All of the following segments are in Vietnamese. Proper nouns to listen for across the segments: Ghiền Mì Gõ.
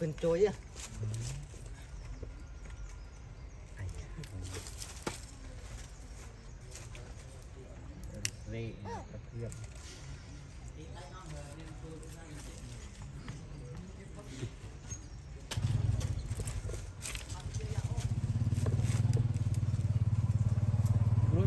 Bên trôi á. Đây là tập luyện. Rồi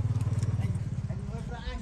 Anh mới ra anh.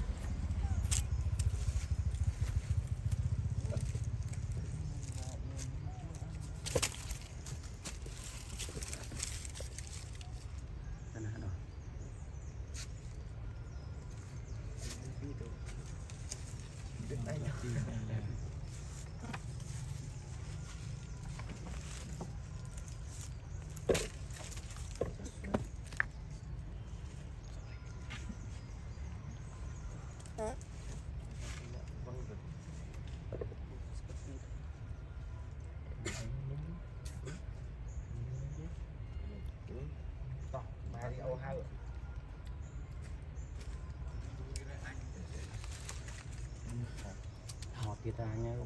Kita hanya yeah.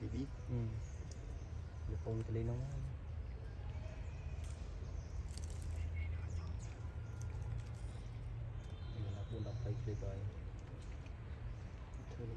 Vì biết. Được không thì lấy nó. Hãy subscribe cho kênh Ghiền Mì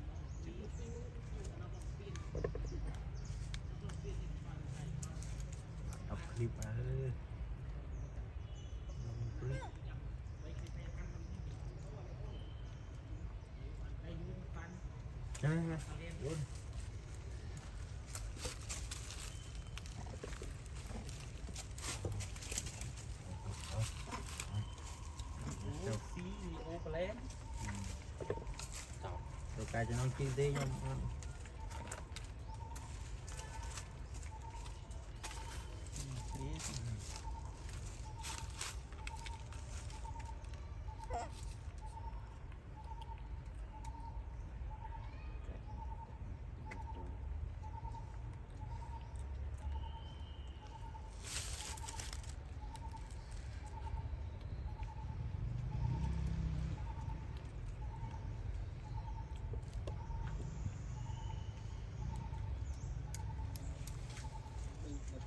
jangan rồi cái cho nó kia đi nha con.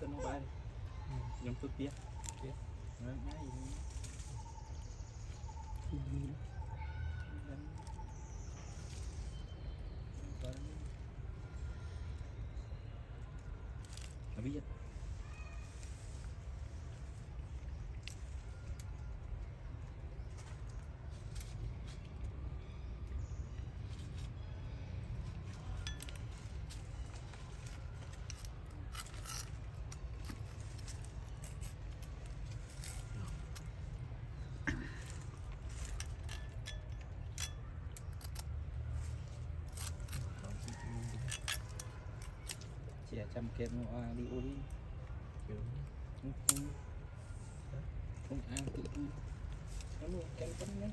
tôi nó bay nhóm tôi tiếc tiếc biết chăm kẹt nó đi ô đi không ăn tự đi nó luôn kẹt cắn đấy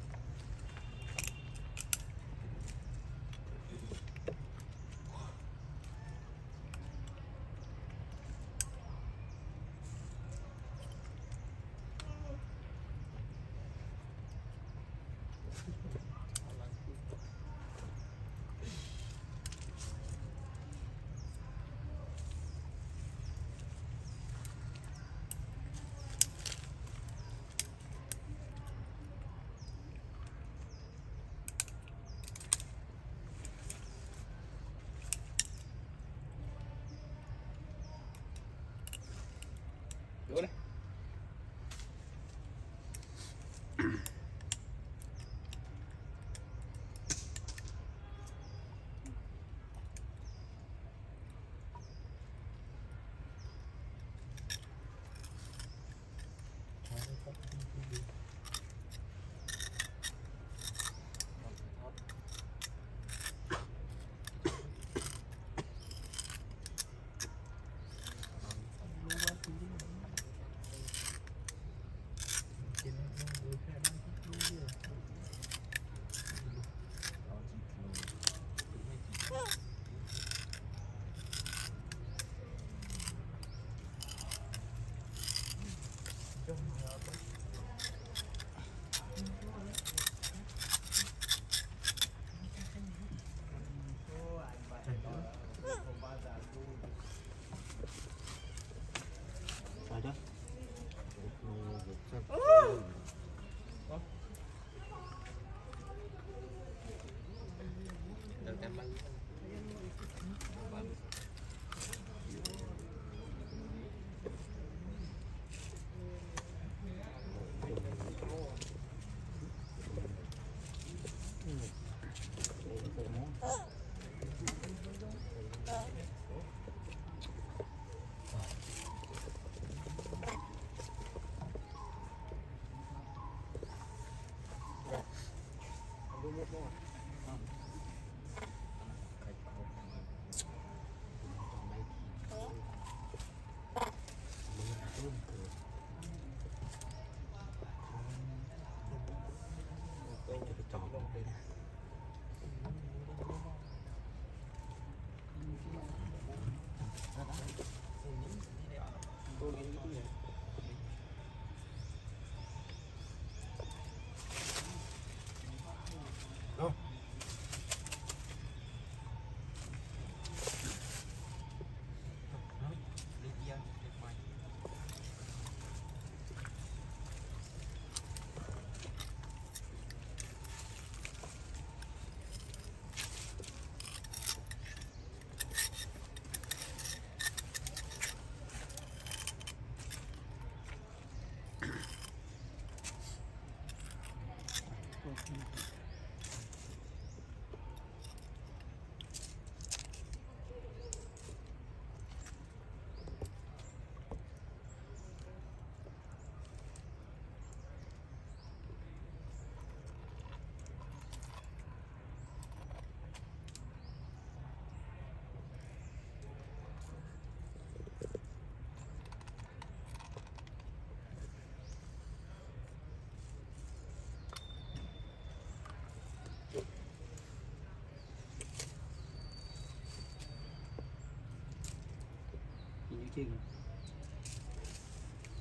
chừng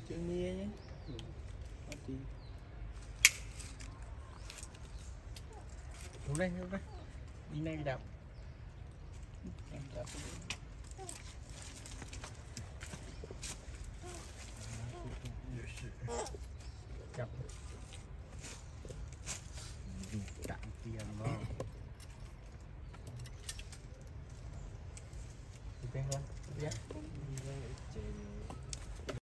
chừng nia nhé hôm nay đi nay đạp em đạp cặp cạn tiền vào đi bên hơn.